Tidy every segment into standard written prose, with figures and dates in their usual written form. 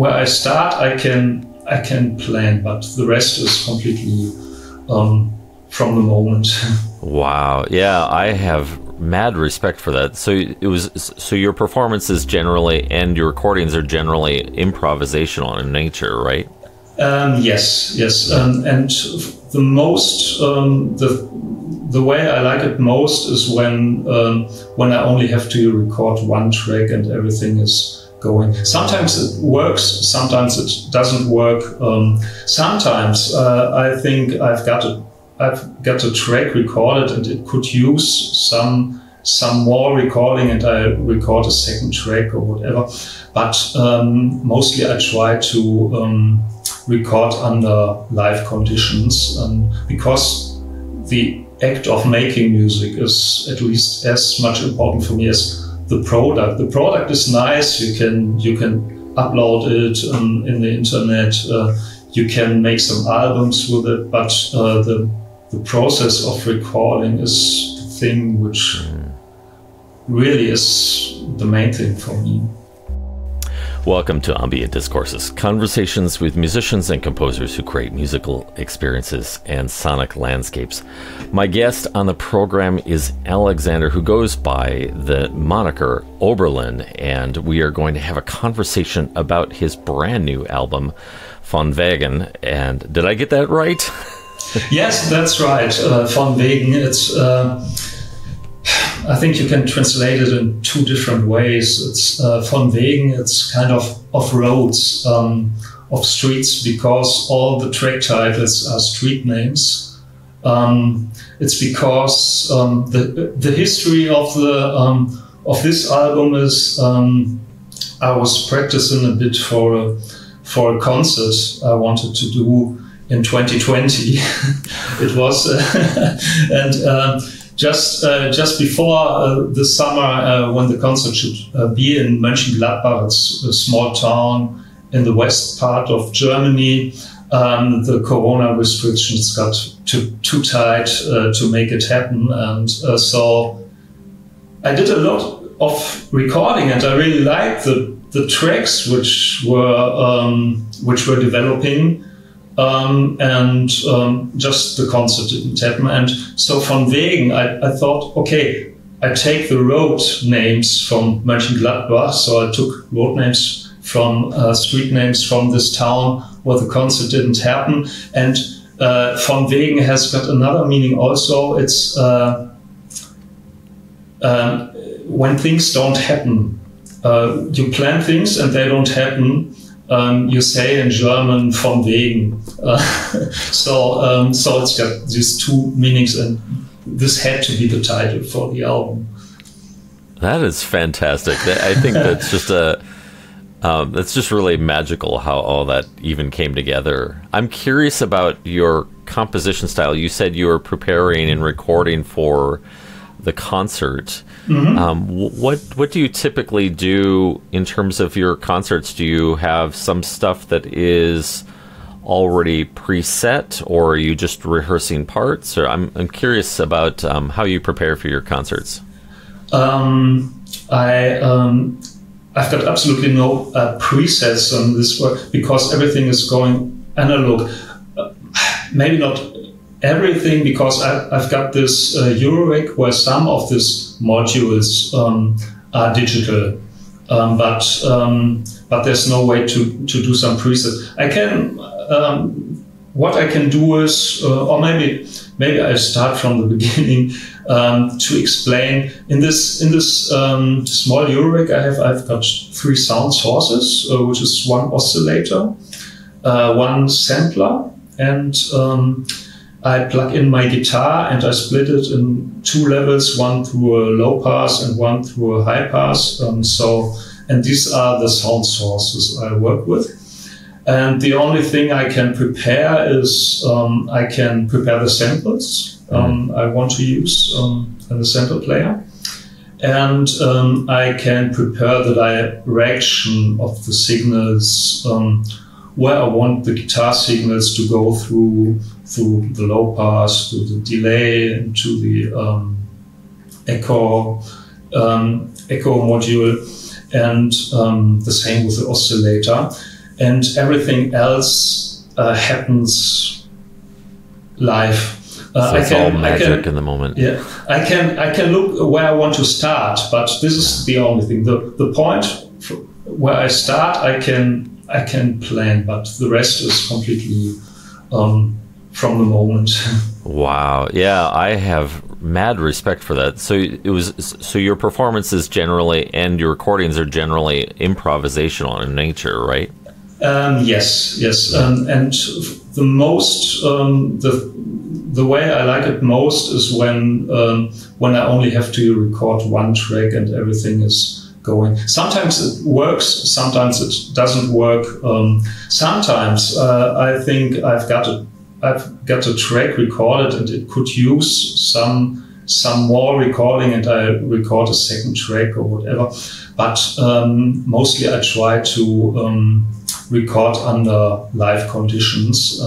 where I start, I can plan, but the rest is completely from the moment. Wow. Yeah, I have mad respect for that. So your performances generally and your recordings are generally improvisational in nature, right? Yes. And the most the way I like it most is when I only have to record one track and everything is going. Sometimes it works, sometimes it doesn't work. Sometimes I think I've got a track recorded and it could use some more recording, and I record a second track or whatever. But mostly I try to record under live conditions, because the act of making music is at least as much important for me as the product. The product is nice. You can upload it in the internet. You can make some albums with it, but the process of recording is the thing which really is the main thing for me. Welcome to Ambient Discourses, conversations with musicians and composers who create musical experiences and sonic landscapes. My guest on the program is Alexander, who goes by the moniker Oberlin, and we are going to have a conversation about his brand new album, Von Wegen. And did I get that right? Yes, that's right. Von Wegen. It's I think you can translate it in two different ways. It's Von Wegen, it's kind of off-roads, off streets, because all the track titles are street names. It's because the history of the of this album is I was practicing a bit for a concert I wanted to do in 2020. It was Just before the summer, when the concert should be in Mönchengladbach, it's a small town in the west part of Germany, the corona restrictions got too tight to make it happen. And so I did a lot of recording, and I really liked the tracks which were developing. Just the concert didn't happen, and so Von Wegen, I thought, okay, I take the road names from Mönchengladbach, so I took road names from street names from this town where the concert didn't happen, and Von Wegen has got another meaning also. It's when things don't happen, you plan things and they don't happen. You say in German "von wegen," so it's got these two meanings, and this had to be the title for the album. That is fantastic. I think that's just that's just really magical how all that even came together. I'm curious about your composition style. You said you were preparing and recording for the concert. Mm-hmm. What do you typically do in terms of your concerts? Do you have some stuff that is already preset, or are you just rehearsing parts? Or I'm curious about how you prepare for your concerts. I've got absolutely no presets on this work, because everything is going analog. Maybe not everything, because I've got this Eurorack where some of these modules are digital, but there's no way to do some presets. I can what I can do is, or maybe I start from the beginning to explain. In this small Eurorack, I've got three sound sources, which is one oscillator, one sampler, and I plug in my guitar, and I split it in two levels, one through a low pass and one through a high pass. And these are the sound sources I work with. And the only thing I can prepare is I can prepare the samples I want to use in the sample player. And I can prepare the direction of the signals, where I want the guitar signals to go through the low pass, to the delay, and to the echo module, and the same with the oscillator. and everything else happens live. It's all magic in the moment. Yeah, I can look where I want to start, but this is the only thing. The point where I start, I can plan, but the rest is completely from the moment. Wow. Yeah, I have mad respect for that. So your performances generally and your recordings are generally improvisational in nature, right? Yes. And the most the way I like it most is when I only have to record one track and everything is going. Sometimes it works, sometimes it doesn't work. Sometimes I think I've got a track recorded and it could use some more recording, and I record a second track or whatever. But mostly I try to record under live conditions,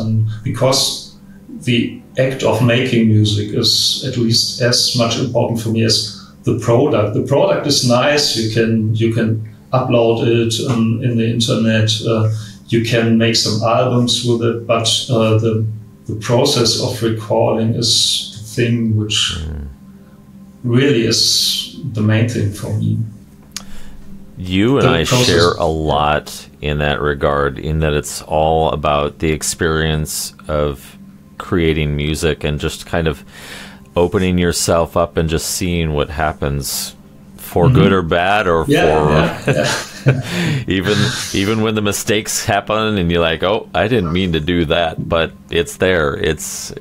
because the act of making music is at least as much important for me as the product. The product is nice. You can upload it in the internet. You can make some albums with it, but the process of recording is the thing which really is the main thing for me. You and I share a lot in that regard, in that it's all about the experience of creating music and just kind of opening yourself up and just seeing what happens, for good or bad, or even when the mistakes happen and you're like, oh, I didn't mean to do that, but it's there. It's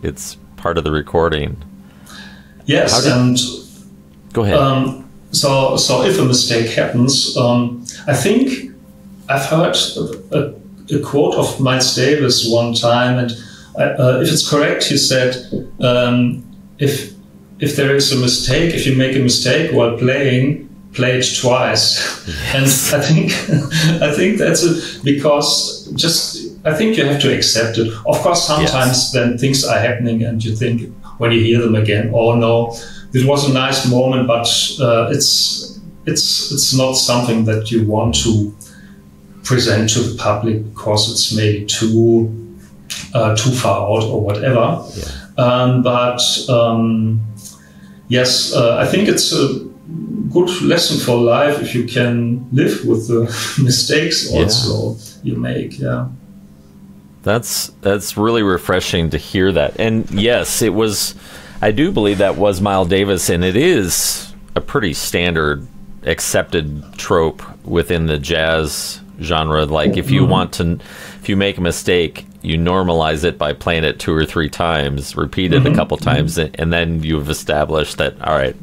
part of the recording. Yes, and go ahead. So if a mistake happens, I think I've heard a quote of Miles Davis one time, and if it's correct, he said, if there is a mistake, if you make a mistake while playing, play it twice. Yes. And I think that's it, because I think you have to accept it. Of course, sometimes then things are happening and you think, when you hear them again, oh no, this was a nice moment, but it's not something that you want to present to the public because it's maybe too far out or whatever. Yeah. But I think it's a good lesson for life if you can live with the mistakes also you make. Yeah, that's really refreshing to hear that. And yes, it was. I do believe that was Miles Davis, and it is a pretty standard, accepted trope within the jazz genre. Like, if you want to, if you make a mistake, you normalize it by playing it 2 or 3 times, repeat it a couple times, and then you've established that, all right,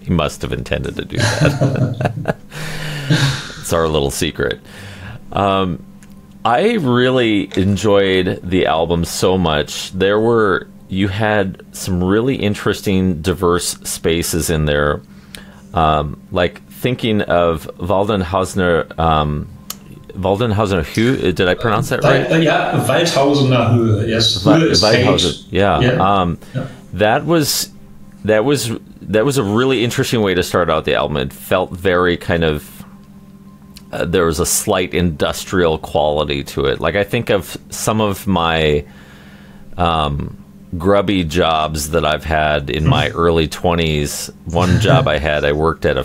he must have intended to do that. It's our little secret. I really enjoyed the album so much. You had some really interesting, diverse spaces in there. Like thinking of Waldenhausener, Waldenhausener Höhe, did I pronounce that right? Yeah, Waldenhausener Höhe, yes. That was a really interesting way to start out the album. It felt very kind of, there was a slight industrial quality to it. Like, I think of some of my grubby jobs that I've had in my early 20s. One job I had, I worked at a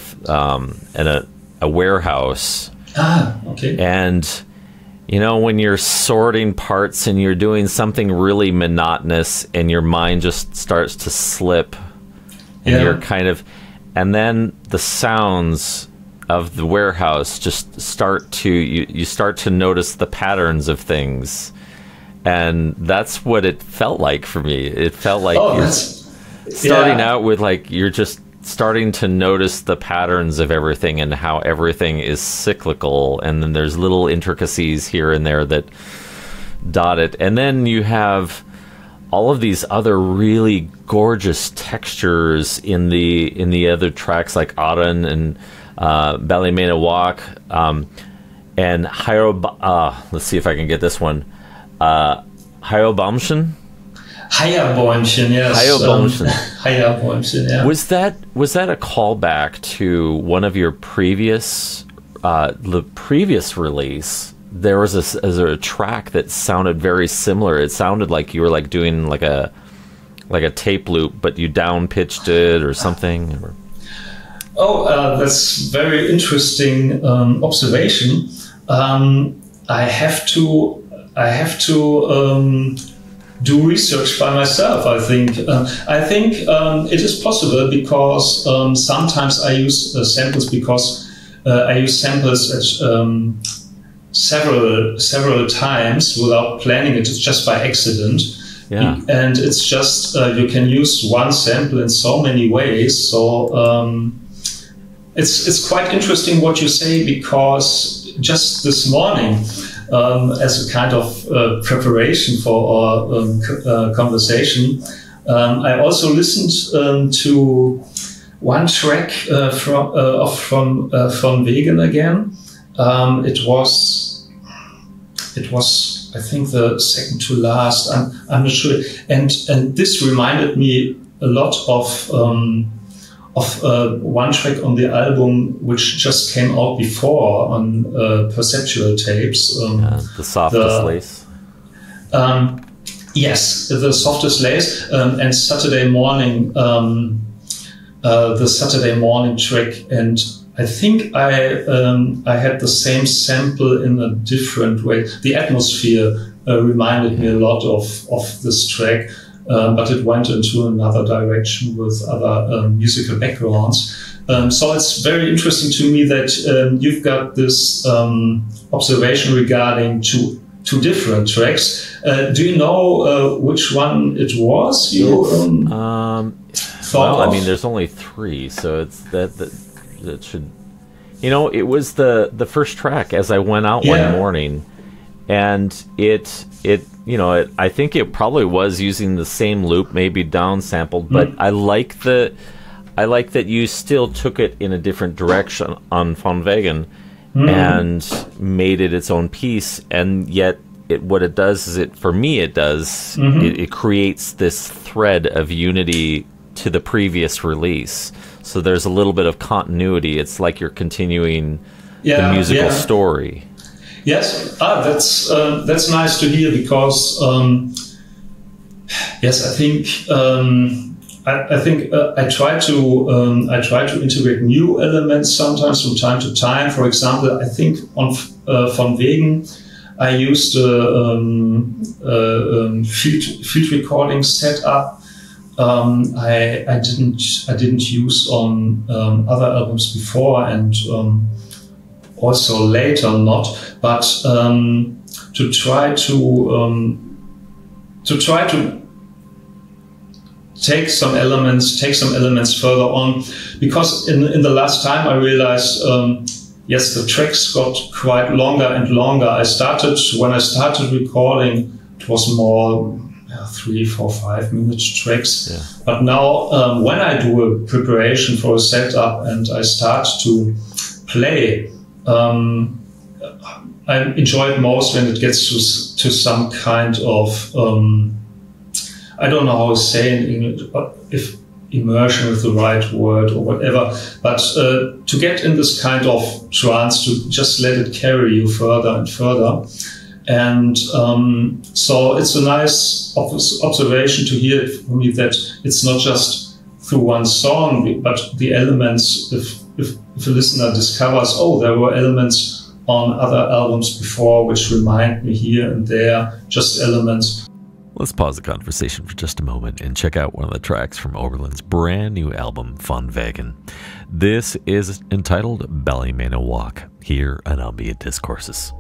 warehouse. Ah, okay. And, you know, when you're sorting parts and you're doing something really monotonous and your mind just starts to slip, and you're kind of, and then the sounds of the warehouse just start to, you start to notice the patterns of things. And that's what it felt like for me. It felt like starting out with, like, you're just starting to notice the patterns of everything and how everything is cyclical, and then there's little intricacies here and there that dot it, and then you have all of these other really gorgeous textures in the other tracks, like Oren and Ballymena Walk, and let's see if I can get this one, Hyrobomshin. Hyrobomshin, yes. Hyrobomshin. Hyrobomshin, yeah. Was that a callback to one of your previous the previous release there was a track that sounded very similar. It sounded like you were like doing like a tape loop, but you down pitched it or something. Oh, that's very interesting observation. I have to do research by myself. I think it is possible because sometimes I use samples because I use samples at, several times without planning it. It's just by accident. Yeah. And it's just, you can use one sample in so many ways. So it's quite interesting what you say, because just this morning, as a kind of preparation for our conversation, I also listened to one track from Von Wegen again. It was I think the second to last. I'm not sure. And this reminded me a lot of one track on the album which just came out before on Perceptual Tapes. The Softest Lace. Yes, The Softest Lace, and Saturday Morning, the Saturday Morning track. And I think I had the same sample in a different way. The atmosphere reminded me a lot of this track, but it went into another direction with other musical backgrounds. So it's very interesting to me that you've got this observation regarding two different tracks. Do you know which one it was? You thought well, of? I mean, there's only three, so it's that should, you know, it was the first track as I went out one morning, and it you know, I think it probably was using the same loop, maybe down sampled, but I like that you still took it in a different direction on Von Wegen and made it its own piece, and yet it creates this thread of unity to the previous release. So there's a little bit of continuity. It's like you're continuing the musical story. Yes, that's nice to hear, because yes, I think I try to integrate new elements sometimes from time to time. For example, I think on Von Wegen, I used a field recording setup. I didn't use on other albums before, and also later not. But to try to take some elements further on, because in the last time I realized yes, the tracks got quite longer and longer. When I started recording, it was more 3, 4, 5 minute tracks. Yeah. But now when I do a preparation for a setup and I start to play, I enjoy it most when it gets to some kind of, I don't know how to say in English, if immersion is the right word or whatever, but to get in this kind of trance, to just let it carry you further and further. And so it's a nice observation to hear for me, that it's not just through one song, but the elements, if a listener discovers, oh, there were elements on other albums before which remind me here and there, just elements. Let's pause the conversation for just a moment and check out one of the tracks from Oberlin's brand new album, Von Wegen. This is entitled Ballymena Walk, here on Ambient Discourses.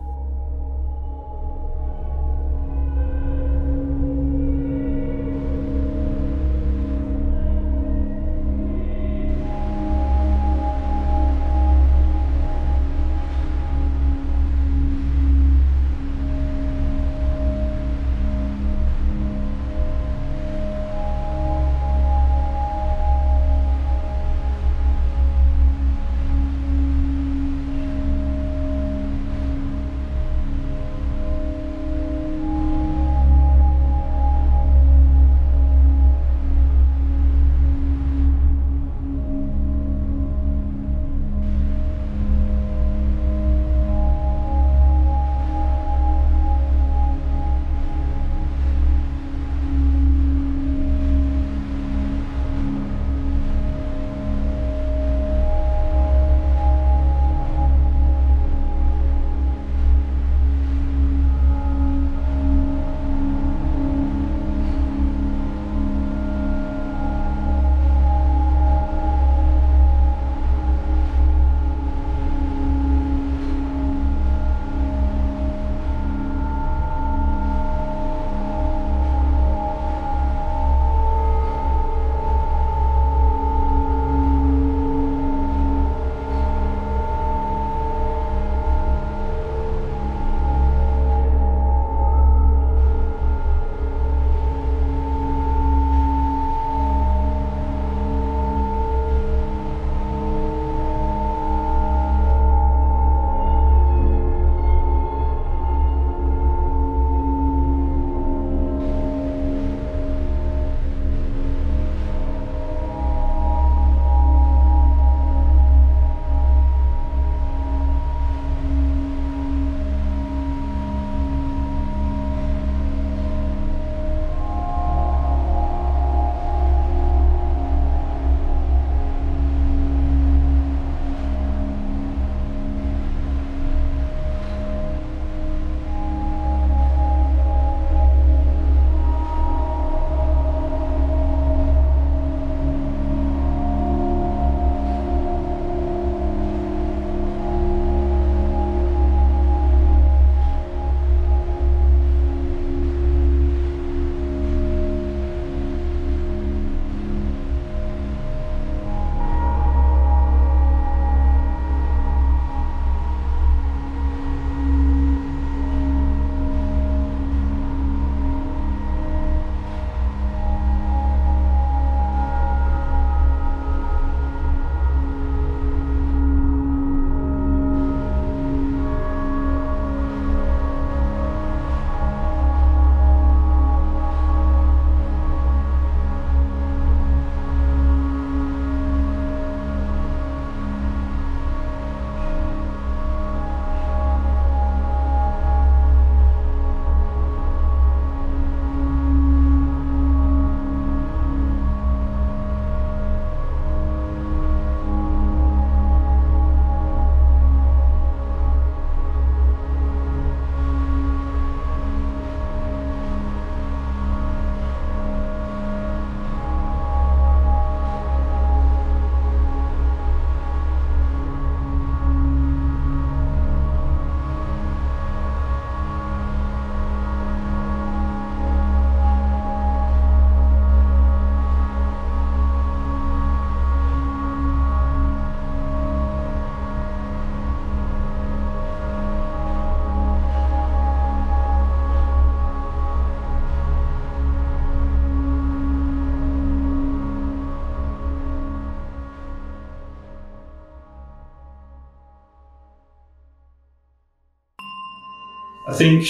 I think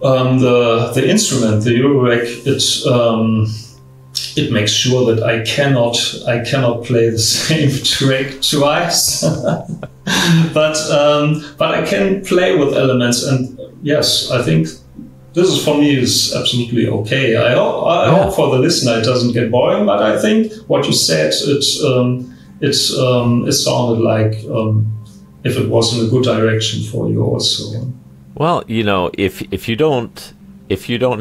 the instrument, the Eurorack, it makes sure that I cannot play the same track twice, but I can play with elements, and yes, I think this is, for me, is absolutely okay. I hope for the listener it doesn't get boring, but I think what you said, it sounded like if it was in a good direction for you also. Well, you know, if you don't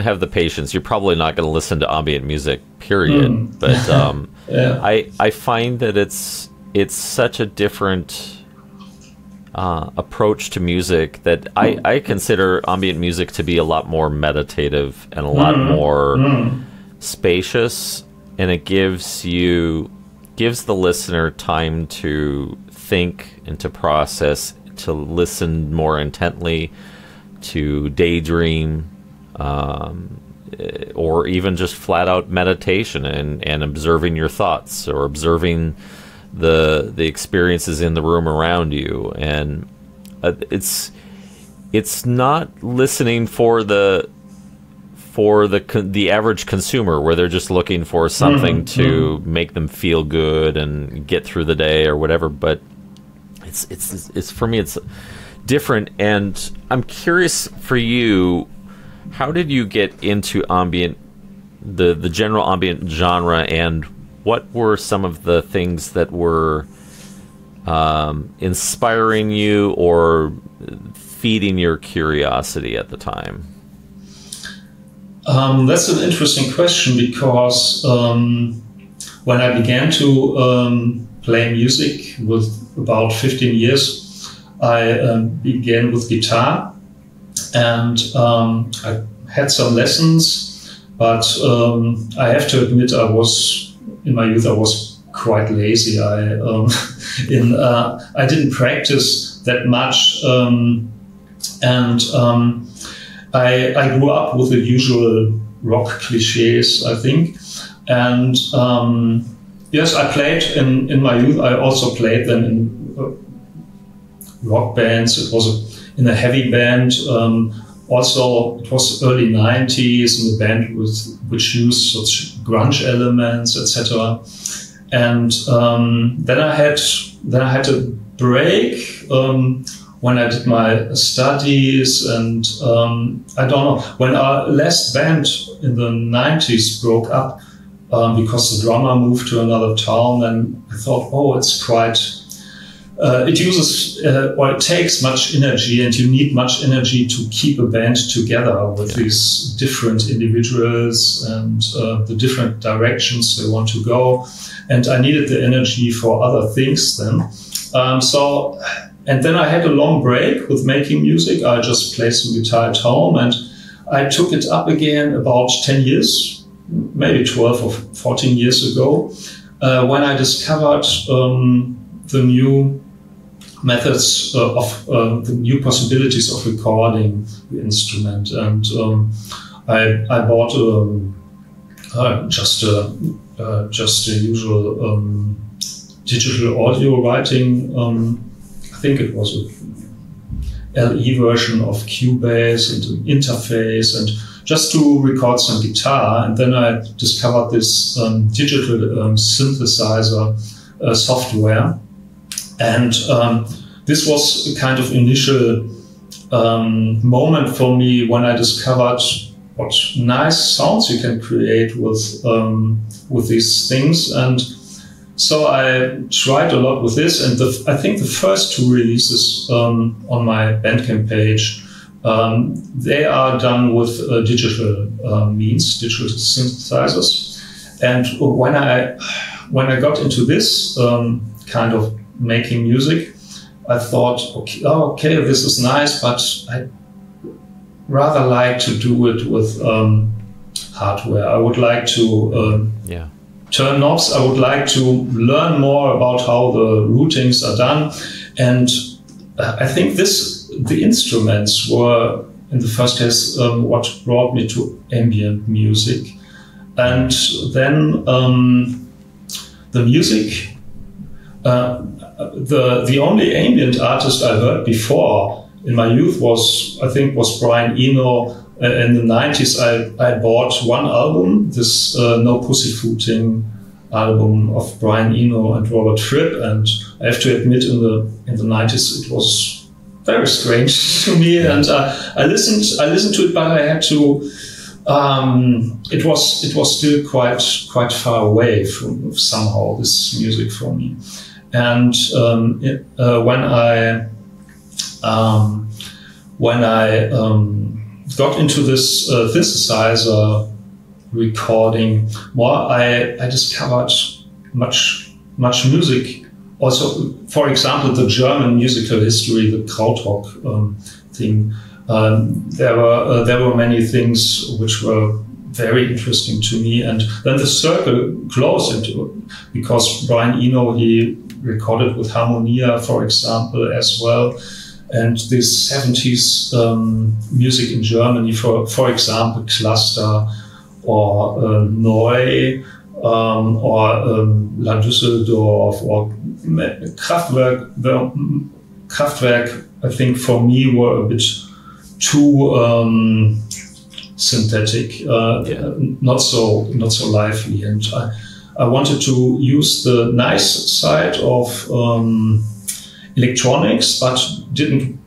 have the patience, you're probably not going to listen to ambient music, period. Mm. But yeah. I find that it's such a different approach to music that I consider ambient music to be a lot more meditative and a lot more spacious, and it gives the listener time to think and to process, to listen more intently, to daydream, or even just flat out meditation and observing your thoughts or observing the experiences in the room around you. And it's not listening for the average consumer, where they're just looking for something to make them feel good and get through the day or whatever. But it's for me, it's different. And I'm curious for you, how did you get into ambient, the general ambient genre, and what were some of the things that were inspiring you or feeding your curiosity at the time? That's an interesting question, because when I began to play music with about 15 years, I began with guitar, and I had some lessons, but I have to admit in my youth, I was quite lazy. I didn't practice that much, and I grew up with the usual rock cliches, I think. And yes, I played in my youth. I also played them in rock bands. It was in a heavy band. Also, it was early 90s, in the band which used such grunge elements, etc. And then I had a break when I did my studies, and I don't know, when our last band in the 90s broke up because the drummer moved to another town, and I thought, oh, it's quite. It takes much energy, and you need much energy to keep a band together with these different individuals and the different directions they want to go. And I needed the energy for other things then. And then I had a long break with making music. I just played some guitar at home, and I took it up again about 10 years, maybe 12 or 14 years ago, when I discovered the new methods the new possibilities of recording the instrument. And I bought just a usual digital audio writing. I think it was a LE version of Cubase and an interface, and just to record some guitar. And then I discovered this digital synthesizer software. And this was a kind of initial moment for me when I discovered what nice sounds you can create with these things. And so I tried a lot with this. And I think the first two releases on my Bandcamp page, they are done with digital means, digital synthesizers. And when I got into this kind of making music, I thought, okay, this is nice, but I rather like to do it with hardware. I would like to turn knobs. I would like to learn more about how the routings are done. And I think the instruments were, in the first place, what brought me to ambient music. And then the music, the only ambient artist I heard before in my youth was Brian Eno. In the 90s, I bought one album, this No Pussyfooting album of Brian Eno and Robert Fripp, and I have to admit, in the 90s, it was very strange to me, and I listened to it, but I had to. It was still quite far away from somehow this music for me, and when I got into this synthesizer recording more, I discovered much music. Also, for example, the German musical history, the Krautrock thing. There were many things which were very interesting to me, and then the circle closed into it, because Brian Eno, he recorded with Harmonia, for example, as well. And this 70s music in Germany, for example, Cluster or Neu or La Düsseldorf or Kraftwerk. Kraftwerk, I think, for me, were a bit too synthetic, not so lively. And I wanted to use the nice side of electronics, but didn't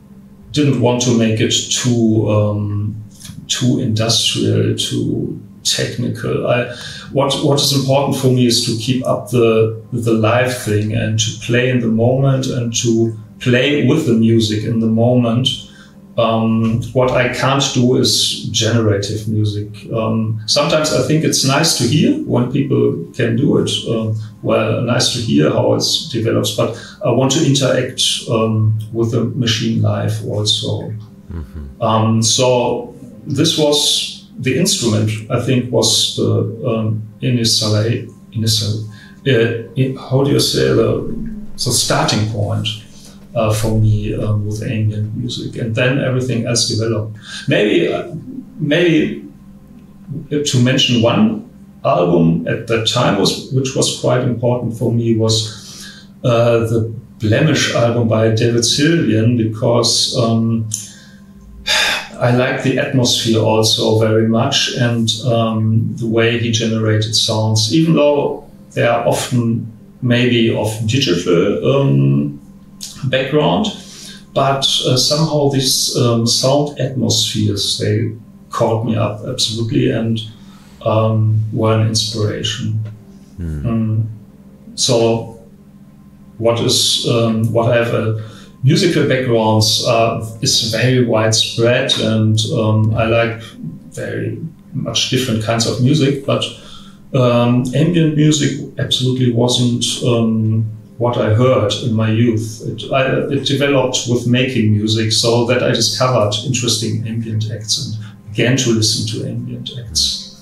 want to make it too industrial, too technical. What is important for me is to keep up the live thing and to play in the moment and to play with the music in the moment. What I can't do is generative music. Sometimes I think it's nice to hear when people can do it. Nice to hear how it develops, but I want to interact with the machine live also. Mm-hmm. So this was the instrument, I think, was the initial starting point. For me, with ambient music, and then everything else developed. Maybe to mention one album at that time which was quite important for me was the Blemish album by David Sylvian, because I like the atmosphere also very much, and the way he generated sounds, even though they are often maybe of digital background, but somehow these sound atmospheres, they caught me up absolutely and were an inspiration. Mm. So what I have musical backgrounds is very widespread, and I like very much different kinds of music, but ambient music absolutely wasn't what I heard in my youth. It developed with making music, so that I discovered interesting ambient acts and began to listen to ambient acts.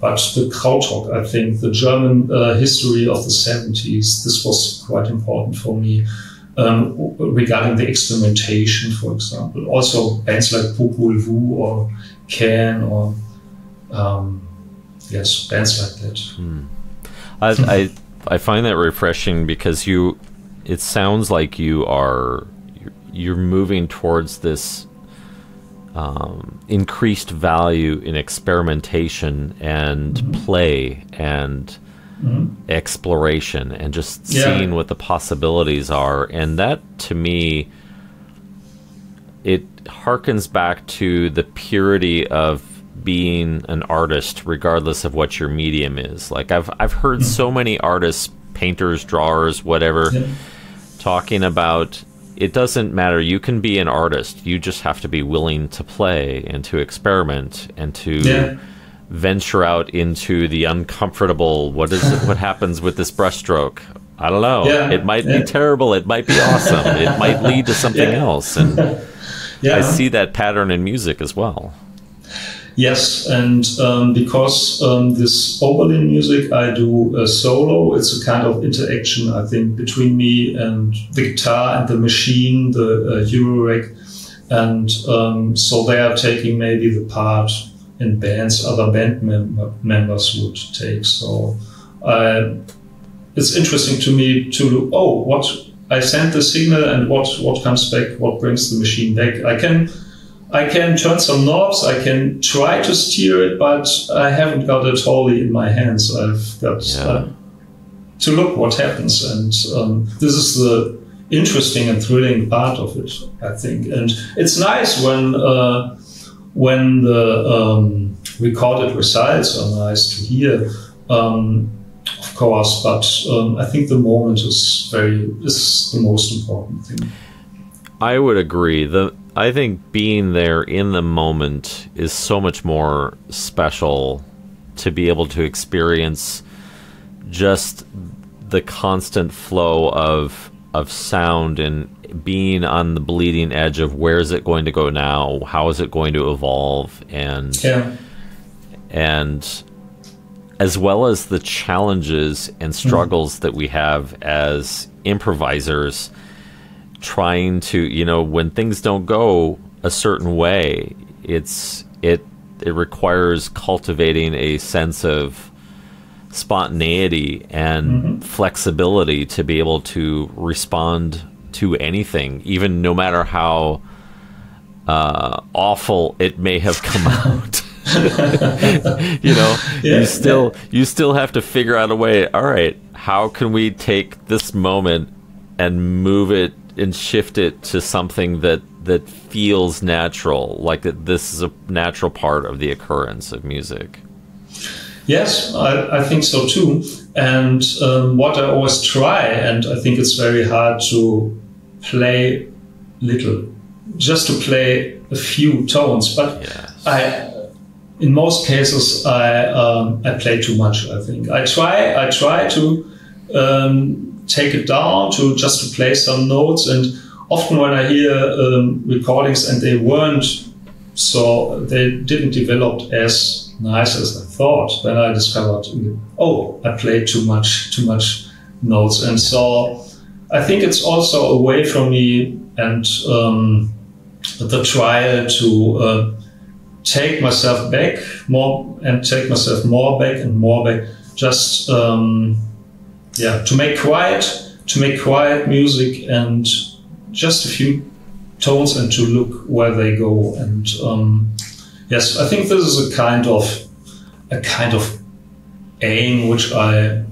But the Krautrock, I think, the German history of the 70s, this was quite important for me, regarding the experimentation, for example. Also bands like Popol Vuh or Can or bands like that. Mm. I find that refreshing, because it sounds like you're moving towards this increased value in experimentation and mm-hmm. play and mm-hmm. exploration and just seeing what the possibilities are. And that, to me, it harkens back to the purity of being an artist, regardless of what your medium is. Like, I've heard so many artists, painters, drawers, whatever, talking about it doesn't matter. You can be an artist. You just have to be willing to play and to experiment and to venture out into the uncomfortable. What is it? What happens with this brushstroke? I don't know. Yeah. It might be terrible. It might be awesome. It might lead to something else. And I see that pattern in music as well. Yes, and because this Oberlin music I do solo, it's a kind of interaction, I think, between me and the guitar and the machine, the Eurorack, and so they are taking maybe the part in bands other band members would take. So it's interesting to me to look, oh, what I send the signal, and what comes back, what brings the machine back. I can turn some knobs, I can try to steer it, but I haven't got it wholly in my hands. I've got to look what happens, and this is the interesting and thrilling part of it, I think. And it's nice when the recorded results are nice to hear, of course, but I think the moment is the most important thing. I would agree. I think being there in the moment is so much more special, to be able to experience just the constant flow of sound and being on the bleeding edge of where is it going to go now, how is it going to evolve, and as well as the challenges and struggles that we have as improvisers, trying to, you know, when things don't go a certain way, it requires cultivating a sense of spontaneity and flexibility to be able to respond to anything, even no matter how awful it may have come out. You know, you still have to figure out a way. All right, how can we take this moment and move it and shift it to something that feels natural, like that this is a natural part of the occurrence of music? Yes, I think so too. And what I always try, and I think it's very hard to play little, just to play a few tones, but in most cases I play too much, I think. I try to take it down to just to play some notes, and often when I hear recordings and they didn't develop as nice as I thought, then I discovered, oh, I played too much notes. And so I think it's also a way for me and the trial to take myself back more and take myself more back, just to make quiet music and just a few tones, and to look where they go. And yes, I think this is a kind of aim which I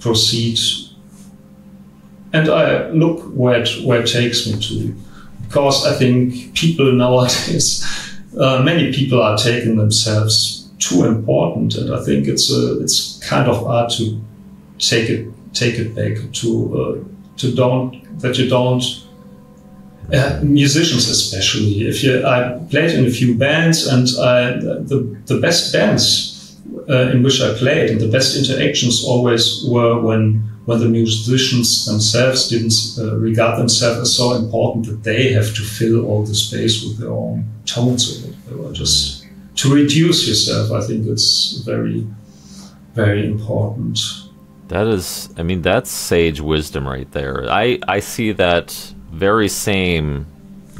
proceed, and I look where it takes me to, because I think people nowadays, many people are taking themselves too important, and I think it's kind of hard to take it back, musicians especially. I played in a few bands, and the best bands in which I played, and the best interactions always were when the musicians themselves didn't regard themselves as so important that they have to fill all the space with their own tones. They were just to reduce yourself. I think it's very, very important. That is, I mean, that's sage wisdom right there. I see that very same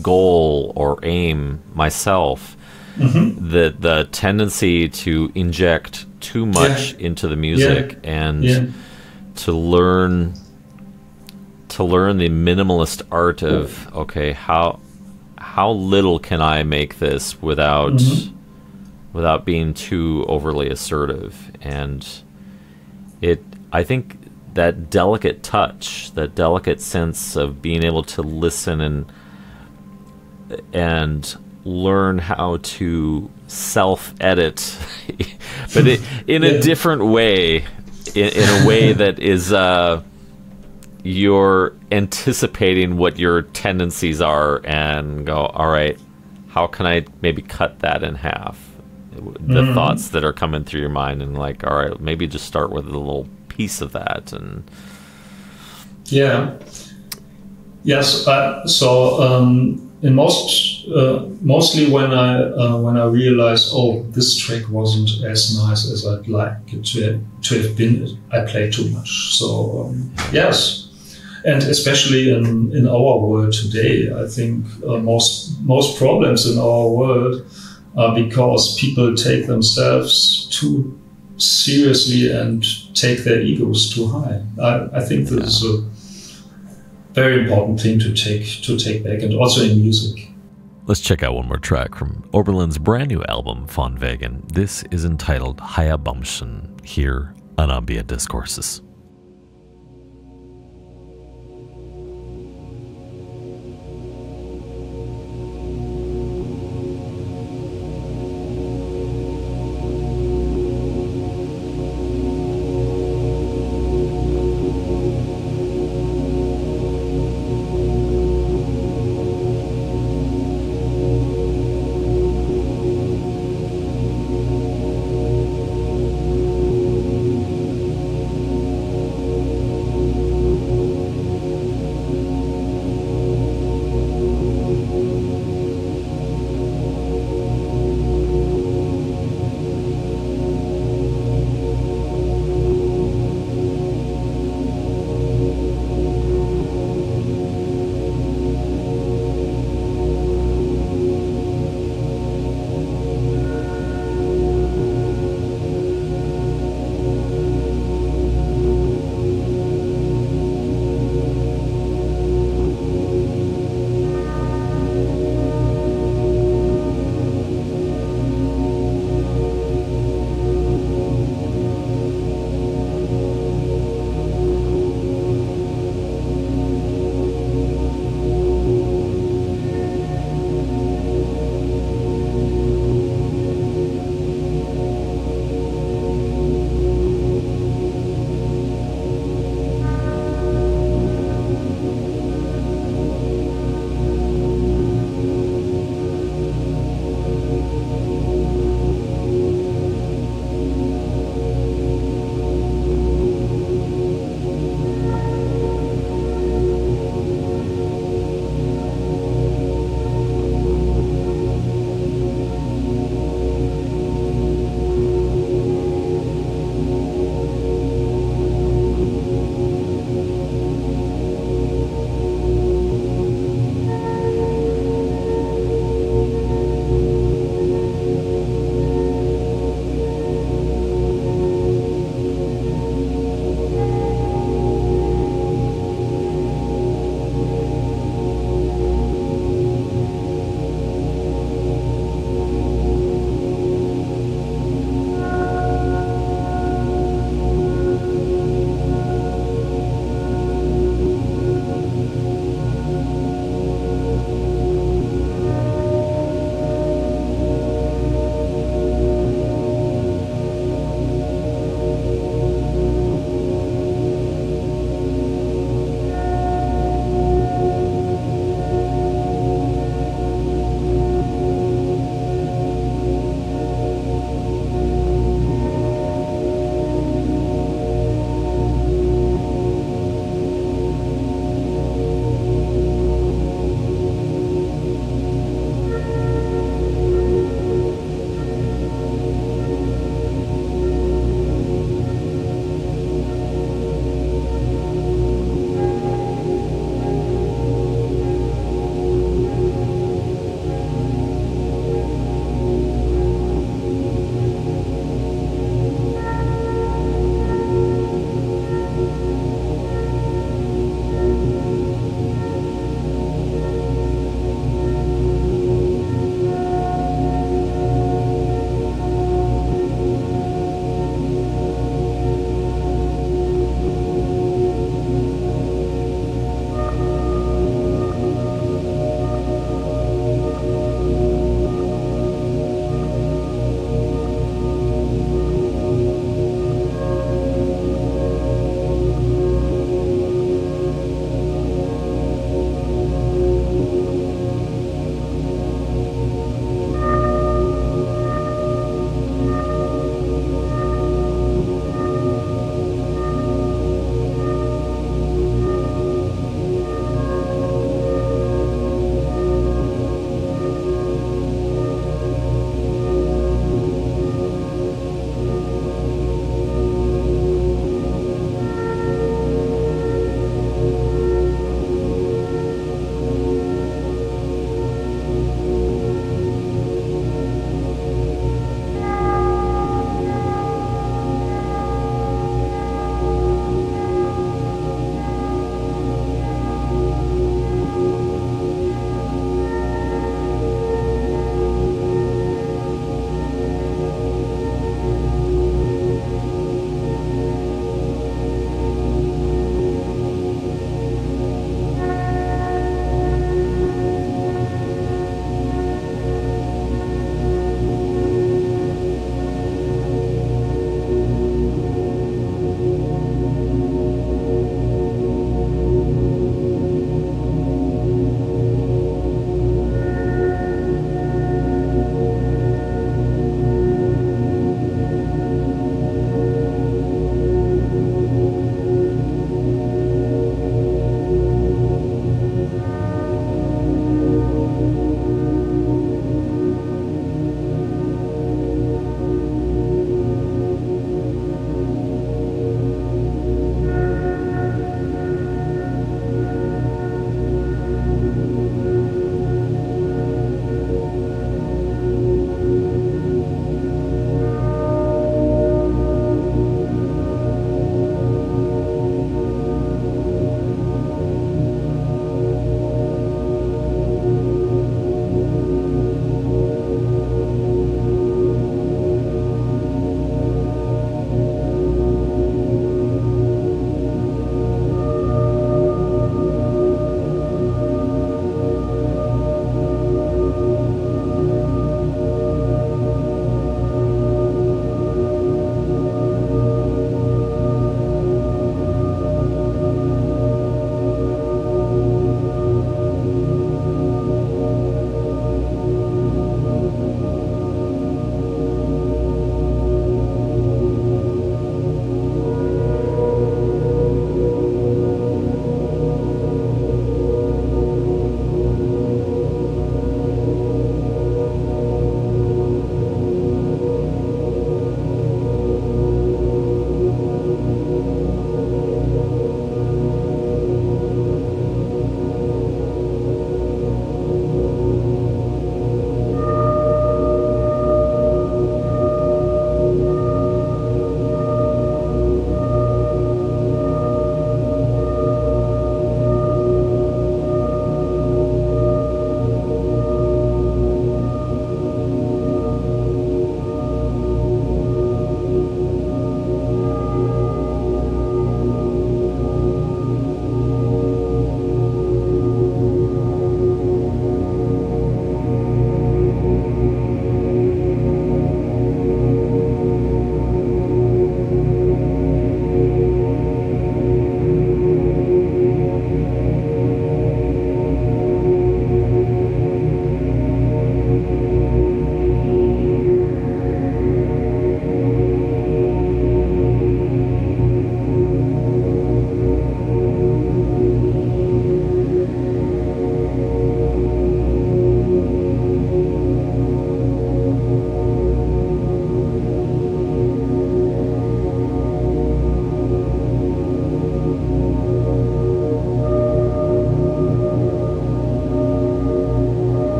goal or aim myself, the tendency to inject too much into the music, and to learn the minimalist art of, okay, how little can I make this without without being too overly assertive. And I think that delicate touch, that delicate sense of being able to listen and learn how to self-edit, but in a different way, in a way that is you're anticipating what your tendencies are and go, all right, how can I maybe cut that in half? The thoughts that are coming through your mind, and like, all right, maybe just start with a little piece of that. And in mostly when I realized, oh, this track wasn't as nice as I'd like it to have been, I played too much. So yes, and especially in our world today, I think most problems in our world are because people take themselves too seriously and take their egos too high. I think this is very important thing to take back, and also in music. Let's check out one more track from Oberlin's brand new album, Von Wegen. This is entitled Hyrobomshin, here on Ambient Discourses.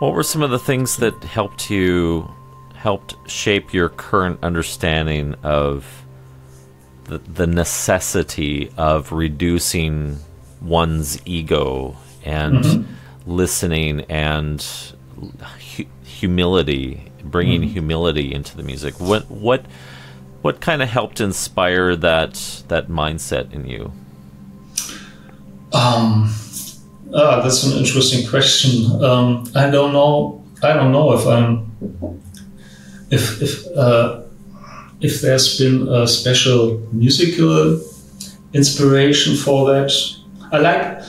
What were some of the things that helped shape your current understanding of the necessity of reducing one's ego and listening and humility, bringing humility into the music? What kind of helped inspire that mindset in you? That's an interesting question. I don't know if there's been a special musical inspiration for that. I like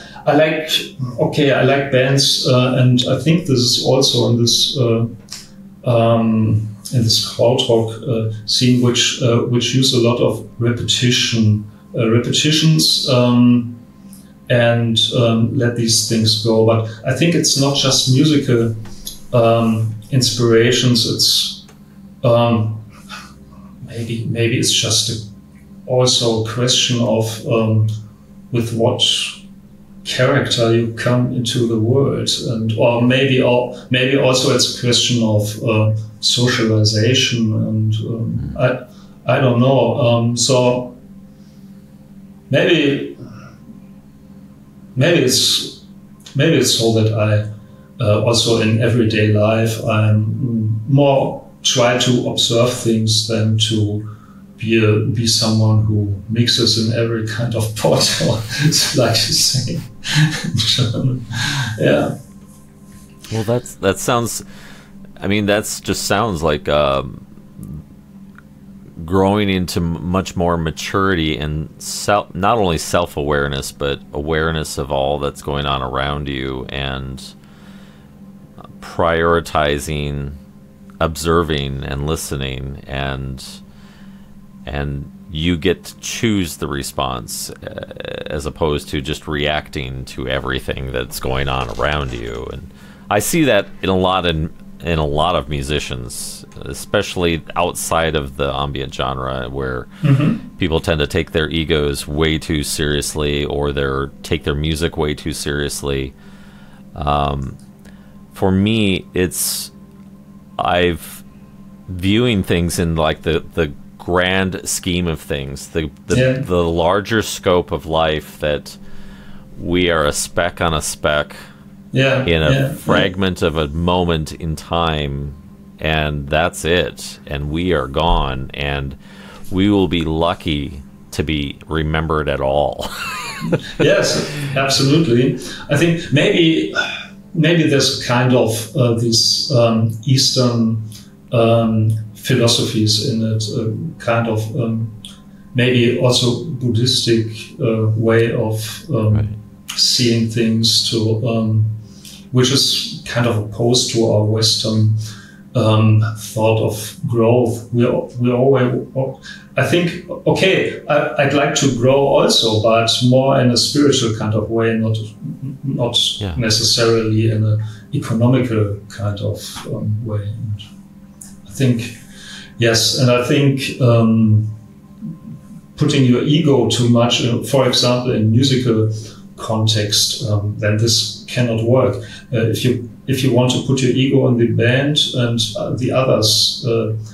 bands, and I think this is also in this Krautrock scene, which use a lot of repetitions. And let these things go. But I think it's not just musical inspirations. It's maybe it's just also a question of with what character you come into the world, or maybe also it's a question of socialization, and I don't know. So maybe. Maybe it's so that I also in everyday life I'm more try to observe things than to be someone who mixes in every kind of pot, it's like to say in German. Yeah. Well, that sounds. I mean, that's just sounds like growing into much more maturity and not only self-awareness, but awareness of all that's going on around you and prioritizing, observing and listening, and you get to choose the response as opposed to just reacting to everything that's going on around you. And I see that in a lot of musicians, especially outside of the ambient genre, where people tend to take their egos way too seriously, or take their music way too seriously. For me, I've viewing things in like the grand scheme of things, the larger scope of life, that we are a speck on a speck. Yeah, in a fragment of a moment in time, and that's it, and we are gone, and we will be lucky to be remembered at all. Yes, absolutely. I think maybe there's kind of these Eastern philosophies in it, kind of maybe also Buddhistic way of seeing things, to which is kind of opposed to our Western thought of growth. We always, I think, okay, I'd like to grow also, but more in a spiritual kind of way, not necessarily in an economical kind of way. And I think, yes, and I think putting your ego too much, for example, in musical context, then this cannot work. If you want to put your ego on the band and the others,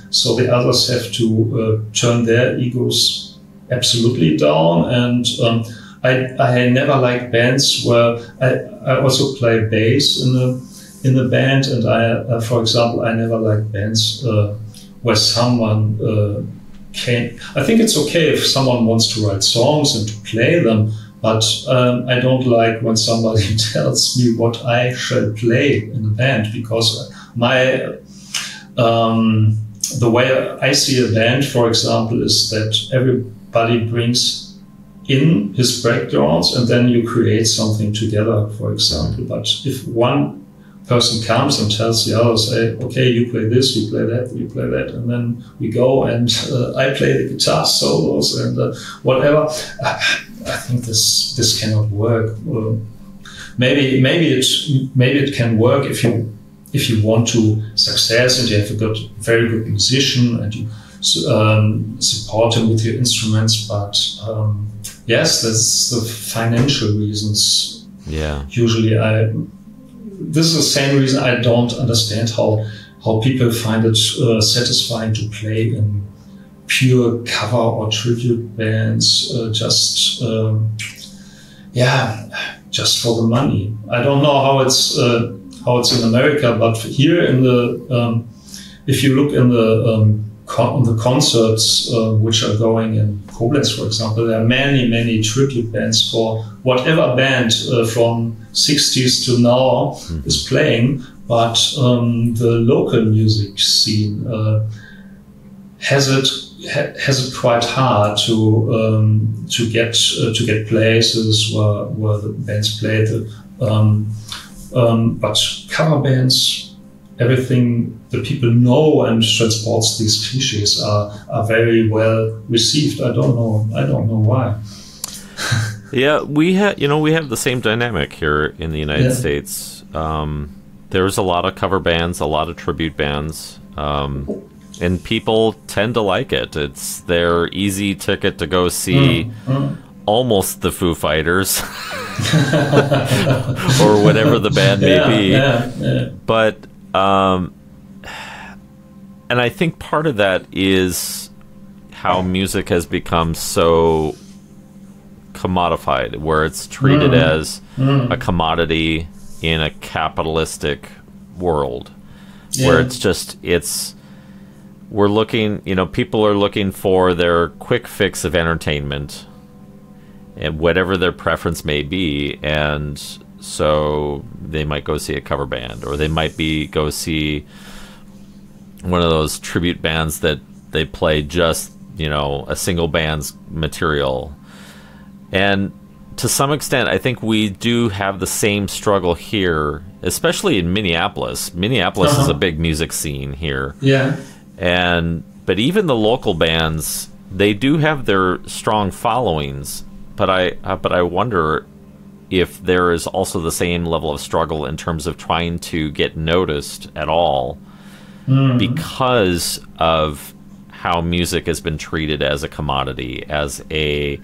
so the others have to turn their egos absolutely down. And I never like bands where I also play bass in a band, and for example, I never like bands where someone can. I think it's okay if someone wants to write songs and to play them. But I don't like when somebody tells me what I shall play in the band, because the way I see a band, for example, is that everybody brings in his backgrounds and then you create something together, for example. But if one person comes and tells the other, say, okay, you play this, you play that, and then we go and I play the guitar solos and whatever. I think this cannot work. Maybe it can work if you want to success and you have a very good musician and you support him with your instruments. But yes, that's the financial reasons. Yeah. Usually, I this is the same reason I don't understand how people find it satisfying to play in pure cover or tribute bands, just for the money. I don't know how it's in America, but here in the if you look in the concerts which are going in Koblenz, for example, there are many tribute bands for whatever band from 60s to now is playing. But the local music scene has it quite hard to get places where the bands play. But cover bands, everything the people know and transports these cliches are very well received. I don't know why. Yeah, we have the same dynamic here in the United States. There's a lot of cover bands, a lot of tribute bands, and people tend to like it. It's their easy ticket to go see. Almost the Foo Fighters or whatever the band may be. But and I think part of that is how music has become so commodified, where it's treated as a commodity in a capitalistic world, where it's just we're looking, people are looking for their quick fix of entertainment, and whatever their preference may be, and so they might go see a cover band, or they might go see one of those tribute bands that they play just a single band's material. And to some extent, I think we do have the same struggle here, especially in Minneapolis. Minneapolis is a big music scene here, but even the local bands, they do have their strong followings. But I wonder if there is also the same level of struggle in terms of trying to get noticed at all, because of how music has been treated as a commodity, as a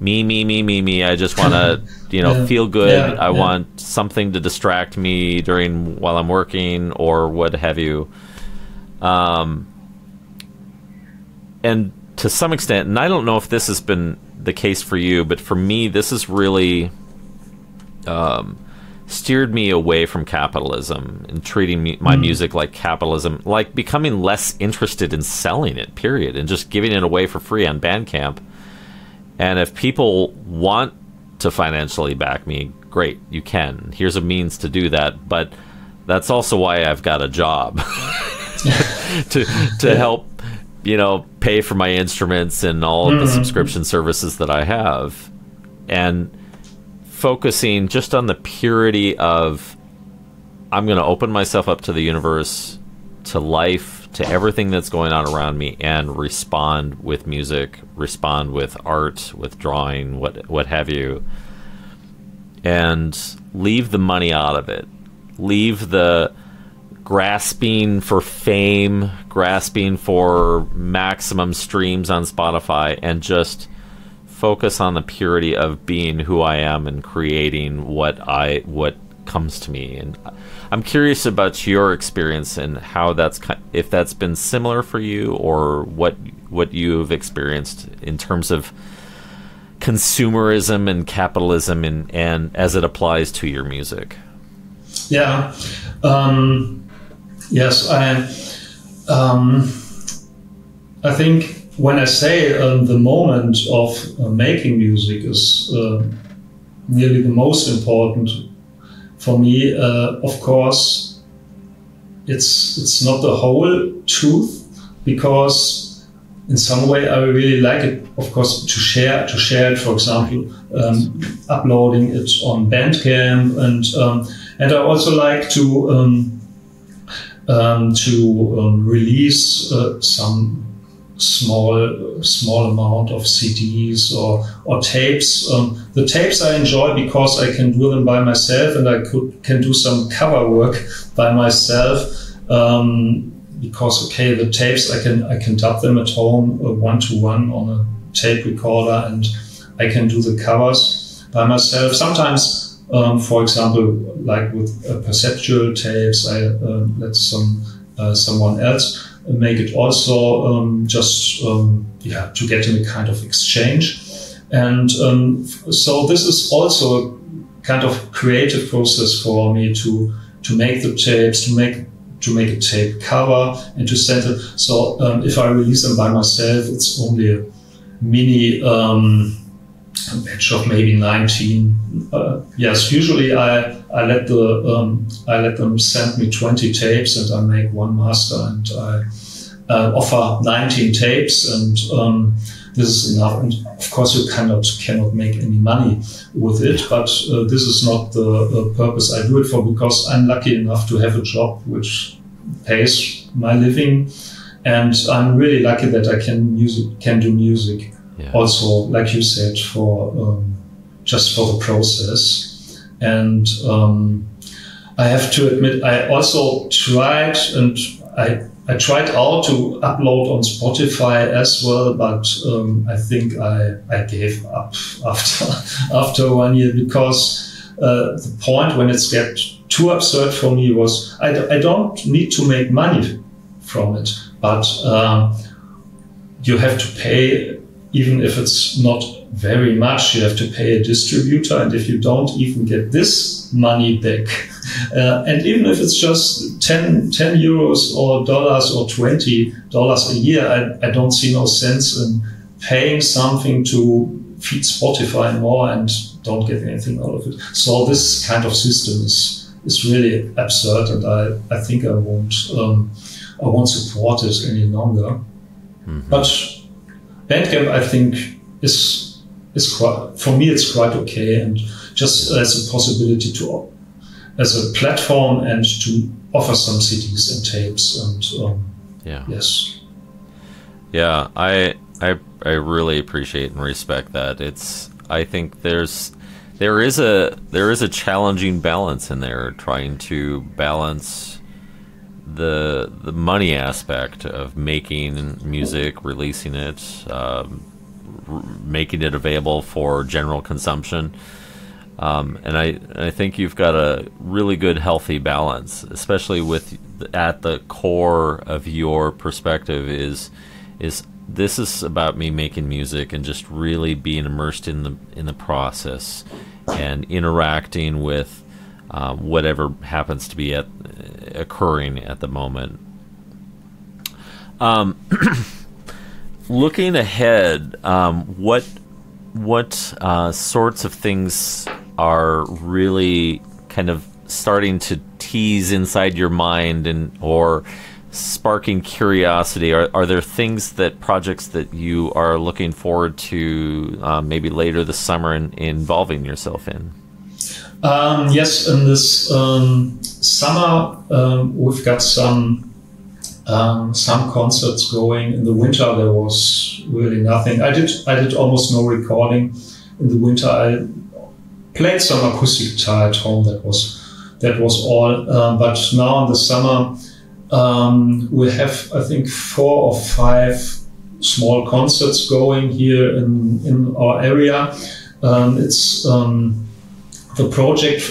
me. I just want to, feel good. I want something to distract me while I'm working or what have you. And to some extent, and I don't know if this has been the case for you, but for me this has really steered me away from capitalism and treating my music like capitalism, like becoming less interested in selling it, period, and just giving it away for free on Bandcamp. And if people want to financially back me, great, you can. Here's a means to do that, but that's also why I've got a job to help pay for my instruments and all of the subscription services that I have. And focusing just on the purity of, I'm going to open myself up to the universe, to life, to everything that's going on around me, and respond with music, respond with art, with drawing, what have you, and leave the money out of it. Leave the grasping for fame, grasping for maximum streams on Spotify, and just focus on the purity of being who I am and creating what comes to me. And I'm curious about your experience and how that's, if that's been similar for you, or what you've experienced in terms of consumerism and capitalism and as it applies to your music. Yeah. Yes, I think when I say the moment of making music is nearly the most important for me. Of course, it's not the whole truth, because in some way I really like it. Of course, to share it. For example, uploading it on Bandcamp, and I also like to. Release some small amount of CDs or tapes. The tapes I enjoy because I can do them by myself, and I can do some cover work by myself. Because the tapes I can dub them at home 1-to-1 on a tape recorder, and I can do the covers by myself. Sometimes For example, like with Perceptual Tapes, I let someone else make it also to get in a kind of exchange. And so this is also a kind of creative process for me to make the tapes, to make a tape cover and to send it. So if I release them by myself, it's only a mini batch of maybe 19. Yes, usually I let them send me 20 tapes and I make one master and I offer 19 tapes, and this is enough. And of course you cannot make any money with it, but this is not the purpose I do it for, because I'm lucky enough to have a job which pays my living, and I'm really lucky that I can do music. Yeah. Also, like you said, for just for the process. And I have to admit, I also tried, and I tried out to upload on Spotify as well, but I think I gave up after 1 year, because the point when it got too absurd for me was I don't need to make money from it, but you have to pay, even if it's not very much, you have to pay a distributor, and if you don't even get this money back, and even if it's just 10 euros or dollars or $20 a year, I don't see no sense in paying something to feed Spotify more and don't get anything out of it. So this kind of system is really absurd, and I think I won't support it any longer. Mm-hmm. But Bandcamp, I think, is quite, for me it's quite okay, and just as a possibility to, as a platform, and to offer some CDs and tapes, and I really appreciate and respect that. It's, I think there is a challenging balance in there, trying to balance the money aspect of making music, releasing it, making it available for general consumption. And I think you've got a really good, healthy balance, especially with at the core of your perspective is this is about me making music and just really being immersed in the process and interacting with whatever happens to be occurring at the moment. Looking ahead, what sorts of things are really kind of starting to tease inside your mind or sparking curiosity? Are there things, that projects that you are looking forward to maybe later this summer and involving yourself in? Yes, in this summer we've got some concerts going. In the winter there was really nothing. I did almost no recording in the winter. I played some acoustic guitar at home. That was all. But now in the summer, we have, I think, 4 or 5 small concerts going here in our area. It's the project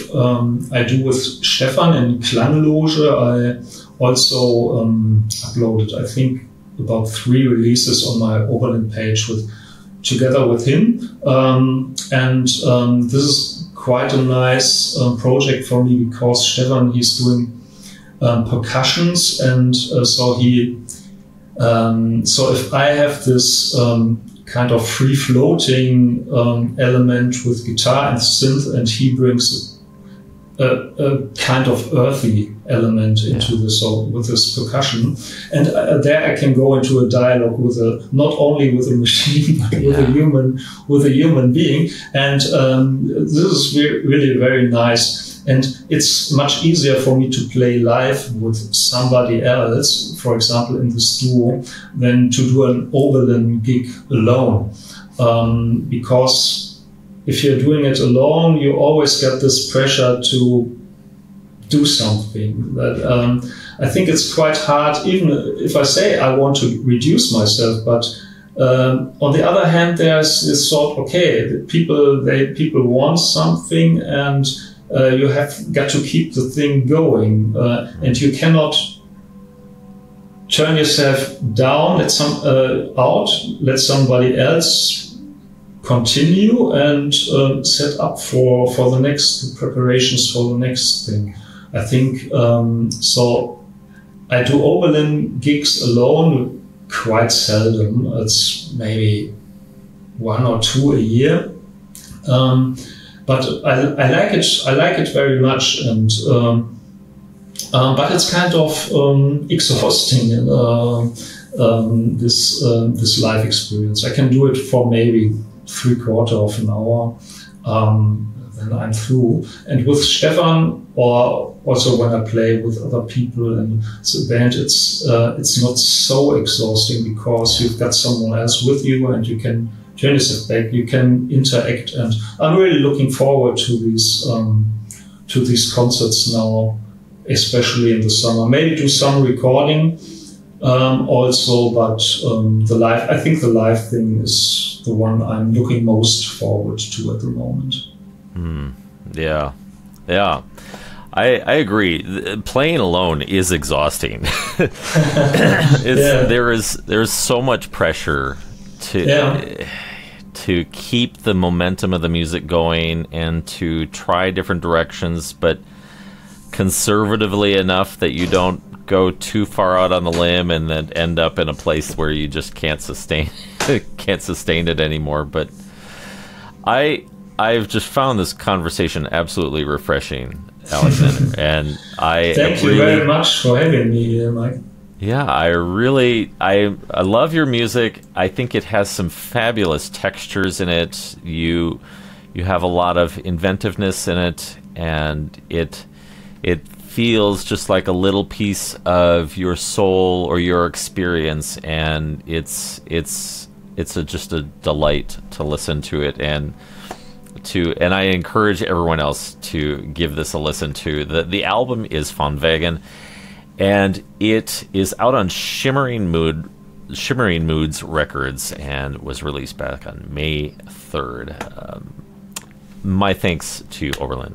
I do with Stefan in Klangloge. I also uploaded, I think, about 3 releases on my Oberlin page together with him. This is quite a nice project for me, because Stefan, he's doing percussions, and so he. So if I have this kind of free-floating element with guitar and synth, and he brings a kind of earthy element into this, so with this percussion, and there I can go into a dialogue not only with a machine, but with a human being, and this is really very nice. And it's much easier for me to play live with somebody else, for example in this duo, than to do an Oberlin gig alone. Because if you're doing it alone, you always get this pressure to do something. But I think it's quite hard, even if I say I want to reduce myself, but on the other hand, there's this thought, okay, people want something, and you have got to keep the thing going, and you cannot turn yourself down, let somebody else continue and set up for the next preparations for the next thing. I think so. I do Oberlin gigs alone quite seldom. It's maybe one or two a year, but I like it. I like it very much, and but it's kind of exhausting. This live experience. I can do it for maybe three-quarters of an hour. Then I'm through. And with Stefan, or also when I play with other people and it's a band, it's not so exhausting because you've got someone else with you and you can turn yourself back, you can interact. And I'm really looking forward to these concerts now, especially in the summer. Maybe do some recording also, but the live, I think the live thing is the one I'm looking most forward to at the moment. Yeah, yeah, I agree. Playing alone is exhausting. There's so much pressure to keep the momentum of the music going and to try different directions, but conservatively enough that you don't go too far out on the limb and then end up in a place where you just can't sustain it anymore. But I've just found this conversation absolutely refreshing, Alexander, and I thank you very much for having me here, Mike. Yeah, I love your music. I think it has some fabulous textures in it. You have a lot of inventiveness in it, and it feels just like a little piece of your soul or your experience, and it's just a delight to listen to it. And I encourage everyone else to give this a listen to. The album is Von Wegen, and it is out on Shimmering Moods Records, and was released back on May 3rd. My thanks to Oberlin.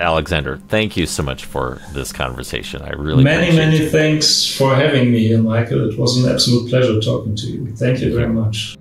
Alexander, thank you so much for this conversation. I really appreciate it. Many thanks for having me, Michael. It was an absolute pleasure talking to you. Thank you very much.